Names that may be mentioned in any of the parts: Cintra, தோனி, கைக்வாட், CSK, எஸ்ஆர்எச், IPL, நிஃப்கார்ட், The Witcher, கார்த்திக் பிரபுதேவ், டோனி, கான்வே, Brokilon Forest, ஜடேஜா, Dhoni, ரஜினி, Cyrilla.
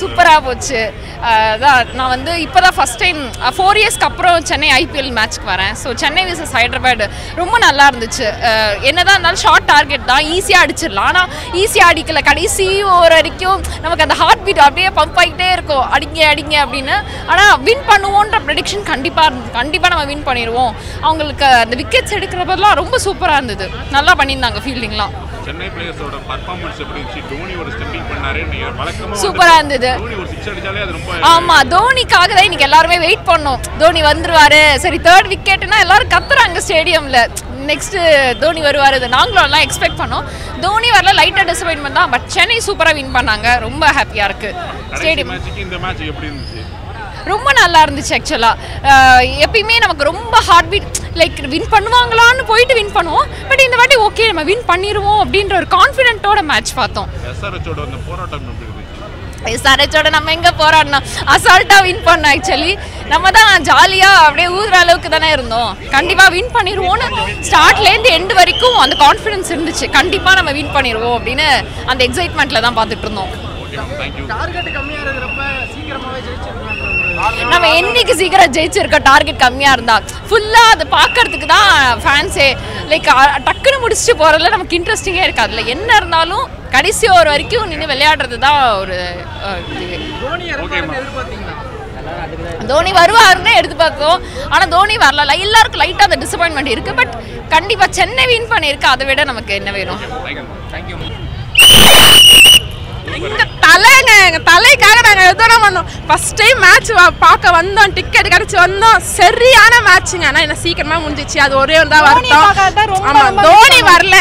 சூப்பரா போச்சு அதான் நான் வந்து இப்போதான் ஃபர்ஸ்ட் டைம் 4 இயர்ஸ்க்கு அப்புறம் சென்னை IPL மேட்ச்க்கு வரேன் சோ சென்னை vs ஹைதராபாத் ரொம்ப நல்லா இருந்துச்சு என்னதான் இருந்தாலும் ஷார்ட் டார்கெட் தான் ஈஸியா அடிச்சிரலாம் ஆனா ஈஸியா அடிக்கல கடைசி ஓவர் வரைக்கும் நமக்கு அந்த ஹார்ட் பீட் அப்படியே பம்ப் ஆயிட்டே இருக்கும் அடிங்க அடிங்க அப்படினா ஆனா வின் பண்ணுவோம்ன்ற prediction கண்டிப்பா நம்ம வின் பண்ணிடுவோம் அவங்களுக்கு அந்த விக்கெட்ஸ் எடுக்கறப்பலாம் ரொம்ப சூப்பரா இருந்தது நல்லா பண்ணிருந்தாங்க ஃபீல்டிங்லாம் சென்னை பிளேயர்ஸோட பெர்ஃபார்மன்ஸ் எப்படி இருந்துச்சு டோனி ஒரு ஸ்டெப்பிங் பண்ணாரு வழக்கமா சூப்பரா இருந்தது டோனி ஒரு 6 அடிச்சாலே அது ரொம்ப ஆமா டோனிக்காக தான் இன்னைக்கு எல்லாரும் வெயிட் பண்ணோம் டோனி வந்துருவாரு சரி थर्ड விக்கெட்னா எல்லாரும் கத்துறாங்க ஸ்டேடியம்ல next டோனி வருவாரு நாங்களும் எல்லாம் எக்ஸ்பெக்ட் பண்ணோம் டோனி வரல லைட்டா டிசாப்பாயின்ட்மென்ட் தான் பட் சென்னை சூப்பரா வின் பண்ணாங்க ரொம்ப ஹேப்பியா இருக்கு ஸ்டேடியம் மேட்ச்க்கு இந்த மேட்ச் எப்படி இருந்துச்சு ரொம்ப நல்லா இருந்துச்சு एक्चुअली எப்பயுமே நமக்கு ரொம்ப ஹார்ட் பீட் லைக் வின் பண்ணுவாங்களான்னு போயிடு வின் பண்ணுவோம் பட் இந்த வாட்டி ஓகே நம்ம வின் பண்ணிடுவோம் அப்படிங்கற ஒரு கான்ஃபிடென்ட்டோட மேட்ச் பார்த்தோம் எஸ்ஆர்எச்சோட அந்த போராட்டம் எப்படி இருந்துச்சு எஸ்ஆர்எச்சோட நம்ம எங்க போராடணும் அசால்ட்டா வின் பண்ணோம் एक्चुअली நம்ம தான் ஜாலியா அப்படியே ஊதுற அளவுக்கு தான இருந்தோம் கண்டிப்பா வின் பண்ணிடுவோம்னு ஸ்டார்ட்ல இருந்து எண்ட் வரைக்கும் அந்த கான்ஃபிடன்ஸ் இருந்துச்சு கண்டிப்பா நம்ம வின் பண்ணிடுவோம் அப்படினு அந்த எக்ஸைட்மென்ட்ல தான் பாத்துட்டு இருந்தோம் ஓகே थैंक यू டார்கெட் கம்மியா இருக்குறப்ப சீக்கிரமாவே ஜெயிச்சிரலாம் நம்ம என்னைக்கு சீக்கிரம் ஜெயிச்சிருக்க டார்கெட் கம்மியா இருந்தா ஃபுல்லா அது பாக்கிறதுக்கு தான் ஃபேன்ஸே லைக் டக்குன்னு முடிச்சிட்டு போறதுல நமக்கு இன்ட்ரஸ்டிங்கா இருக்காதுல என்ன இருந்தாலும் கடைசி ஓவர் வரைக்கும் நின்னு விளையாடுறது தான் ஒரு டோனி வருவாருன்னு எடுத்து பார்த்தோம் ஆனா டோனி வரல எல்லாருக்கும் லைட்டா அந்த டிசாப்பாயின்ட்மென்ட் இருக்கு பட் கண்டிப்பா சென்னை வின் பண்ணிருக்கு அதை விட நமக்கு என்ன வேணும் थैंक यू தலைக்காக நாங்க எதோரம் பண்ணோம் ஃபர்ஸ்ட் டைம் மேட்ச் பார்க்க வந்தோம் டிக்கெட் கிடைச்சு வந்தோம் சரியான மேட்ச்ங்க ஆனா என்ன சீக்கிரமா முடிஞ்சிச்சு அது ஒரே ஒரு தான் வரட்டும் டோனி வரல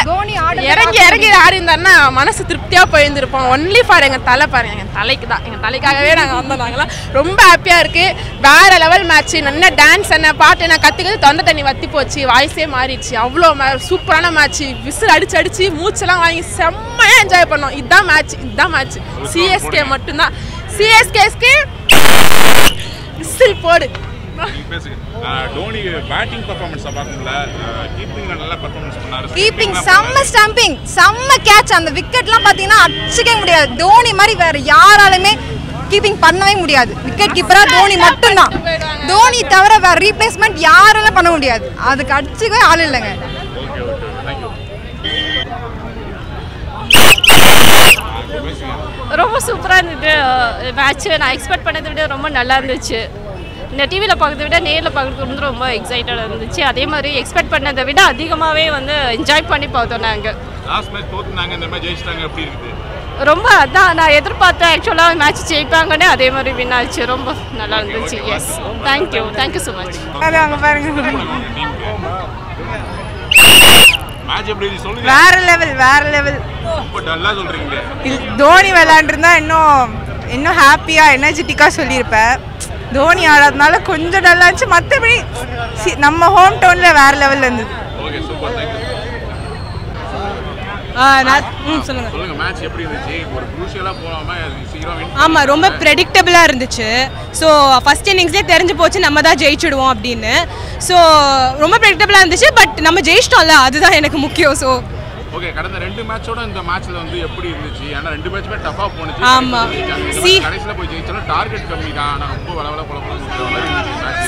இறங்கி ஆடி இருந்தாருன்னா மனசு திருப்தியா போயிருந்திருப்போம் ஒன்லி ஃபார் எங்க தலை பாருங்க எங்க தலைக்கு தான் எங்க தலைக்காகவே நாங்க வந்தோம் நாங்களாம் ரொம்ப ஹாப்பியா இருக்கு வேற லெவல் மேட்ச் என்ன டான்ஸ் என்ன பாட்டு நான் கத்துக்கிட்டு தொண்டை தண்ணி வத்தி போச்சு வாய்ஸே மாறிடுச்சு அவ்வளோ சூப்பரான மேட்ச் விசில் அடிச்சு மூச்செல்லாம் வாங்கி செம்மையா என்ஜாய் பண்ணோம் இதுதான் மேட்ச் CSK மட்டும் தான் CSKக்கு விசில் போடு டோனி பேட்டிங் பெர்ஃபார்மன்ஸ் பாத்தீங்களா கீப்பிங்ல நல்ல பெர்ஃபார்மன்ஸ் பண்ணாரு கீப்பிங் செம்ம ஸ்டம்பிங் செம்ம கேட்ச் அந்த விக்கெட்லாம் பாத்தீங்கன்னா அடிச்சவே முடியாது டோனி மாதிரி வேற யாராலுமே கீப்பிங் பண்ணவே முடியாது விக்கெட் கீப்பரா டோனி மட்டும் தான் டோனி தவிர வேற ரீப்ளேஸ்மென்ட் யாரால பண்ண முடியாது அதுக்கு அடிச்சவே ஆள் இல்லங்க ரொம்ப சூப்பராக இருந்தது மேட்ச்சு நான் எக்ஸ்பெக்ட் பண்ணதை விட ரொம்ப நல்லா இருந்துச்சு இந்த டிவியில் பார்க்கறத விட நேரில் பார்க்குறதுக்கு வந்து ரொம்ப எக்ஸைட்டடாக இருந்துச்சு அதே மாதிரி எக்ஸ்பெக்ட் பண்ணதை விட அதிகமாகவே வந்து என்ஜாய் பண்ணி பார்த்தோம் நாங்கள் லாஸ்ட் மேட்ச் தோத்துனாங்க இந்த மேட்ச் ஜெயிச்சிட்டாங்க அப்படி இருக்குது ரொம்ப அதான் நான் எதிர்பார்த்தேன் ஆக்சுவலாக மேட்ச் ஜெயிப்பாங்கன்னே அதே மாதிரி வின் ஆச்சு ரொம்ப நல்லா இருந்துச்சு எஸ் தேங்க்யூ ஸோ மச் அங்கே பாருங்க மேட்ச் எப்படி சொல்லுங்க வேற லெவல் தோனி விளையாண்டுருந்தா இன்னும் ஹாப்பியா எனர்ஜெட்டிக்கா சொல்லியிருப்பேன் தோனி ஆடாதனால கொஞ்சம் நல்லா இருந்துச்சு மற்றபடி நம்ம ஹோம் டவுன்ல வேற லெவல்ல இருந்தது ஆமா ரொம்ப ப்ரெடிக்டபிளா இருந்துச்சு ஸோ ஃபர்ஸ்ட் இன்னிங்ஸ்லேயே தெரிஞ்சு போச்சு நம்ம தான் ஜெயிச்சிடுவோம் அப்படின்னு ஸோ ரொம்ப ப்ரெடிக்டபிளா இருந்துச்சு பட் நம்ம ஜெயிச்சிட்டோம்ல அதுதான் எனக்கு முக்கியம் ஸோ ஓகே கடந்த ரெண்டு மேட்சோட இந்த மேட்ச்ல வந்து எப்படி இருந்துச்சு انا ரெண்டு மேட்ச்மே டஃபா போனுச்சு ஆமா கடைசில போய் جيتச்சல டார்கெட் கம்மி தான் انا ரொம்ப வளவள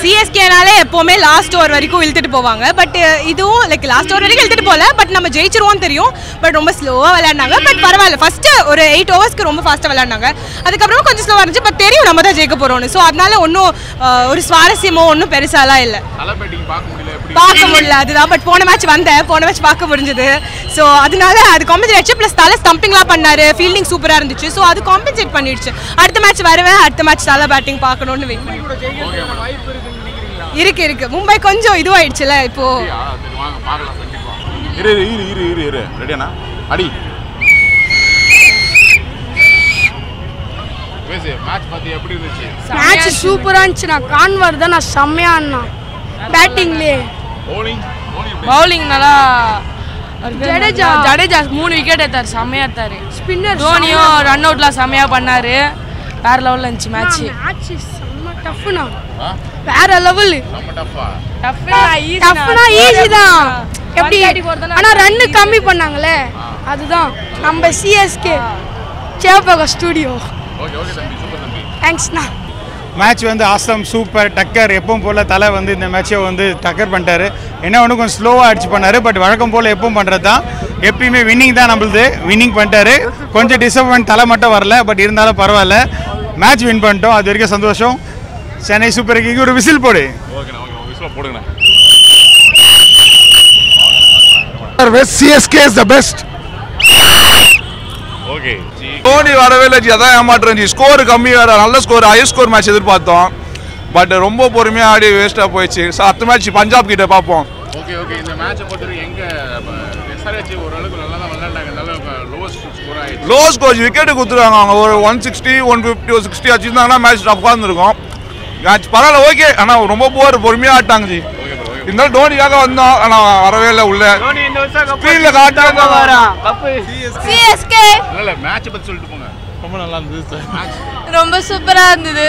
CSKனாலே எப்பவுமே லாஸ்ட் ஓவர் வரைக்கும் இழுத்துட்டு போவாங்க பட் இதுவும் லைக் லாஸ்ட் ஓவர் வரைக்கும் இழுத்துட்டு போல பட் நம்ம ஜெயிச்சிரோன்னு தெரியும் பட் ரொம்ப ஸ்லோவா விளையாடுனாங்க பட் பரவாயில்லை ஃபர்ஸ்ட் ஒரு 8 ஓவர்ஸ்க்கு ரொம்ப ஃபாஸ்டா விளையாடுனாங்க அதுக்கு அப்புறம் கொஞ்சம் ஸ்லோவா இருந்துச்சு பட் தெரியும் நம்ம தான் ஜெயிக்க போறோம்னு சோ அதனால ஒண்ணும் ஒரு ஸ்வாரஸ்யமோ ஒண்ணும் பெருசாலா இல்ல நல்ல பேட்டிங் பார்க்க முடியல அதுதான் பட் போன மேட்ச் பார்க்க முடிஞ்சது சோ அதனால அது காம்பன்சேட் ஆச்சு ப்ளஸ் தலை ஸ்டம்பிங்லாம் பண்ணாரு ஃபீல்டிங் சூப்பரா இருந்துச்சு சோ அது காம்பன்சேட் பண்ணிடுச்சு அடுத்த மேட்ச் தலை பேட்டிங் பார்க்கணும்னு வெயிட் பண்ணிட்டு இருக்கு மும்பை கொஞ்சம் இது ஆயிடுச்சுல இப்போ இரு ரெடியானா அடி பேசி மேட்ச் பத்தி எப்படி இருந்துச்சு மேட்ச் சூப்பரா இருந்துச்சு நான் கான்வர் தான் நான் செம்மையா ஆடுனா பேட்டிங்ல பவுலிங் நல்லா ஜடேஜா 3 விக்கெட் எடுத்தாரு செமையா எடுத்தாரு ஸ்பின்னர் தோனியோ ரன் அவுட்ல செமையா பண்ணாரு வேற லெவல்ல இருந்துச்சு மேட்ச் செம டஃப்னா வேற லெவல் செம டஃப்னா ஈஸி தான் எப்படி ஆனா ரன் கம்மி பண்ணாங்களே அதுதான் நம்ம CSK சேப்பாக ஸ்டுடியோ தேங்க்ஸ்ண்ணா. மேட்ச் வந்து ஆஸ்தம் சூப்பர் டக்கர் எப்பவும் போல் தலை வந்து இந்த மேட்ச்சை வந்து டக்கர் பண்ணிட்டாரு. என்ன ஒன்று கொஞ்சம் ஸ்லோவாக அடிச்சு பண்ணார், பட் வழக்கம் போல் எப்பவும் பண்ணுறது தான், எப்பயுமே வின்னிங் தான் நம்மளுது. வின்னிங் பண்ணிட்டாரு, கொஞ்சம் டிசப்பாயின்ட் தலை மட்டும் வரல, பட் இருந்தாலும் பரவாயில்ல, மேட்ச் வின் பண்ணிட்டோம், அது வரைக்கும் சந்தோஷம். சென்னை சூப்பர் கிங்க்கு ஒரு விசில் போடு. CSK is the best. Okay. Dhoni வரவேல ஜி, அதான் ஏமாற்றேன் ஜி. ஸ்கோர் கம்மி வேற, நல்ல ஸ்கோர், ஹை ஸ்கோர் மேட்ச் எதிர்பார்த்தோம், பட் ரொம்ப பொறுமையா ஆடி வேஸ்டா போயிடுச்சு. அடுத்த மேட்ச் பஞ்சாப் கிட்ட பார்ப்போம். Okay okay. இந்த மேட்சை பொறுத்து எங்க எஸ்ஆர்எச் ஓரளவுக்கு நல்லா தான் விளையாண்டாங்க, நல்ல லோவஸ்ட் ஸ்கோர் ஆயிடுச்சு. லோ ஸ்கோர் விக்கெட் குத்துறாங்க அவங்க, ஒரு 160 150 160 அடிச்சாங்கன்னா மேட்ச் டஃப்பா இருந்திருக்கும். மேட்ச் பரவாயில்ல, ஓகே, ஆனா ரொம்ப பொறுமையா ஆட்டாங்க ஜி. இந்த டோனியாக வந்தோம், ஆனா வரவே இல்ல உள்ள. டோனி இந்த வருஷம் ஸ்பீல்ல காட்டாம வர கப் சிஎஸ்கே இல்ல மேட்ச் பத்தி சொல்லிட்டு போங்க. ரொம்ப நல்லா இருந்துச்சு மேட்ச், ரொம்ப சூப்பரா இருந்தது.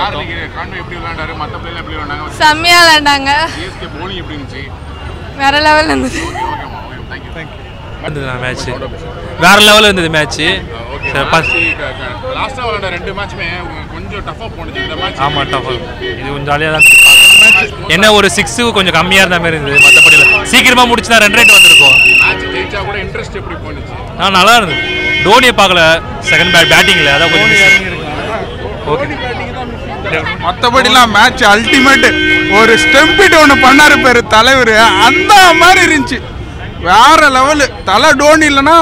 யார் கான்வே எப்படி விளையாண்டாரு, மத்த பிளேயர் எப்படி விளையாண்டாங்க? செம்மையா விளையாண்டாங்க. சிஎஸ்கே போலிங் எப்படி இருந்துச்சு, வேற லெவல்ல இருந்துச்சு. Okay okay, thank you thank you. அந்த மேட்ச் வேற லெவல்ல இருந்தது மேட்ச். ஓகே, லாஸ்டா விளையாண்ட ரெண்டு மேட்ச்மே கொஞ்சம் டஃபா போனது இந்த மேட்ச். ஆமா டஃபா, இது கொஞ்சம் ஜாலியா தான். என்ன ஒரு 6 கொஞ்சம் கம்மியா இருந்த மாதிரி இருந்தது, மத்தபடி சீக்கிரமா முடிச்சதா 2 வந்திருக்கும். மேட்ச் ஜெயிச்சா கூட இன்ட்ரஸ்ட் எப்படி போனுச்சு? நான் நல்லா இருந்துச்சு. டோனியை பார்க்கல, செகண்ட் பேட் பேட்டிங்ல அத கொஞ்சம் மிஸ் பண்ணிட்டாங்க. மத்தபடிலாம் மேட்ச் அல்டிமேட், ஒரு ஸ்டெம்பிட் ஒன்னு பண்ணாரு பேரு தலைவர், அந்த மாதிரி இருந்துச்சு, வேற லெவல். தலை டோனி இல்லனா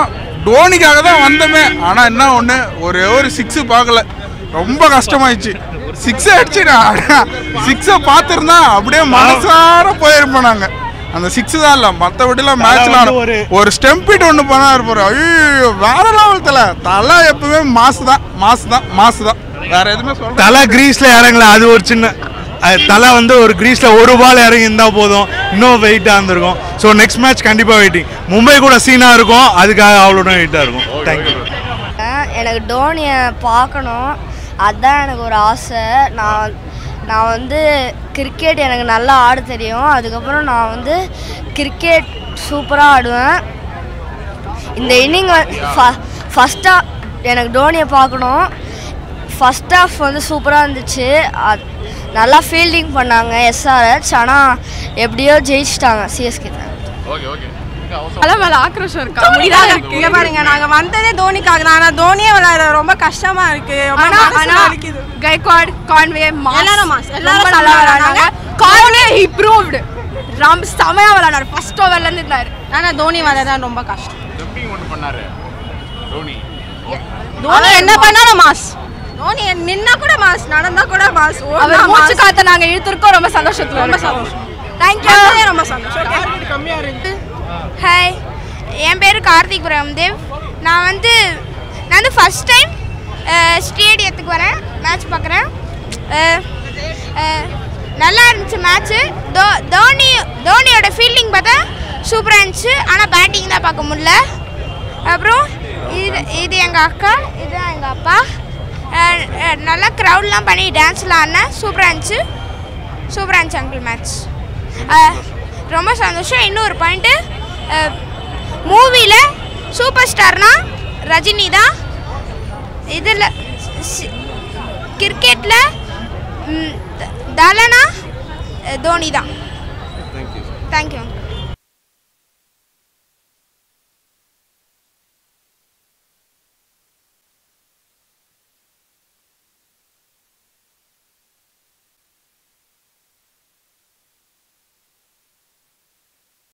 டோனிக்காக தான் வந்தமே, ஆனா என்ன ஒண்ணு ஒரு 6 பார்க்கல, ரொம்ப கஷ்டமாயிடுச்சு. 6 அடிச்சுடா, 6 பாத்துறதா அப்படியே மனசார போயிருப்பாங்க. அந்த 6 தான் இல்ல, மத்தபடிலாம் மேட்ச்ல ஒரு ஸ்டெம்பிட் ஒன்னு பண்ணா இருப்பாரு. ஐயோ வேற லெவல்ல, தலை எப்பவே மாஸ் தான் வேற எதுமே சொல்ல. தலை கிரீஸ்ல இறங்கல, அது ஒரு சின்ன தலை வந்து ஒரு கிரீஸ்ல ஒரு பால் இறங்கி இருந்தா போதும், இன்னும் வெயிட்டா இருந்திருக்கும். ஸோ நெக்ஸ்ட் மேட்ச் கண்டிப்பா வெயிட்டிங், மும்பை கூட சீனா இருக்கும், அதுக்காக அவ்வளோ வெயிட்டா இருக்கும். தேங்க்யூ. எனக்கு டோனியை பார்க்கணும், அதுதான் எனக்கு ஒரு ஆசை. நான் வந்து கிரிக்கெட் எனக்கு நல்லா ஆட தெரியும், அதுக்கப்புறம் நான் வந்து கிரிக்கெட் சூப்பராக ஆடுவேன். இந்த இன்னிங் ஃபஸ்ட் ஆஃப் எனக்கு டோனியை பார்க்கணும். ஃபஸ்ட் ஆஃப் வந்து சூப்பராக இருந்துச்சு, அது நல்லா ஃபீல்டிங் பண்ணாங்க எஸ்ஆர்எச், ஆனால் எப்படியோ ஜெயிச்சிட்டாங்க சிஎஸ்கே தான். Okay okay. ஆக்ரோஷம் இருக்கா பாருங்க, நாங்க வந்ததே தோனிக்காக தான், ஆனா தோனியே விளையாட ரொம்ப கஷ்டமா இருக்கு. கைக்வாட் கான்வே எல்லாரும் விளையாடுறாங்க, கான்வே இம்ப்ரூவ்டு, ரொம்ப செமையா விளையாடுறாரு, ஃபர்ஸ்ட் ஓவர்ல இருந்து இருந்தாரு. ஆனா தோனி விளையாட ரொம்ப கஷ்டம். தோனி என்ன பண்ணாலும் மாஸ், தோனி நின்னா கூட மாஸ், நடந்தா கூட மாஸ். அவர் மூச்சு காத்த நாங்க இழுத்துருக்கோம், ரொம்ப சந்தோஷத்துல, ரொம்ப சந்தோஷம். தேங்க்யூ, ரொம்ப சந்தோஷம். ஹாய், என் பேர் கார்த்திக் பிரபுதேவ். நான் வந்து ஃபஸ்ட் டைம் ஸ்டேடியத்துக்கு வரேன், மேட்ச் பார்க்குறேன். நல்லா இருந்துச்சு மேட்ச்சு. தோனியோட ஃபீல்டிங் பார்த்தா சூப்பராக இருந்துச்சு, ஆனால் பேட்டிங் தான் பார்க்க முடியல. அப்புறம் இது எங்கள் அக்கா, இதுதான் எங்கள் அப்பா. நல்லா க்ரௌட்லாம் பண்ணி டான்ஸ்லாம் ஆனேன், சூப்பராக இருந்துச்சு அங்கிள். மேட்ச் ரொம்ப சந்தோஷம். இன்னொரு பாயிண்ட்டு, மூவியில் சூப்பர் ஸ்டார்னா ரஜினி தான், இதில் கிரிக்கெட்டில் தலனா தோனி தான். தேங்க்யூ.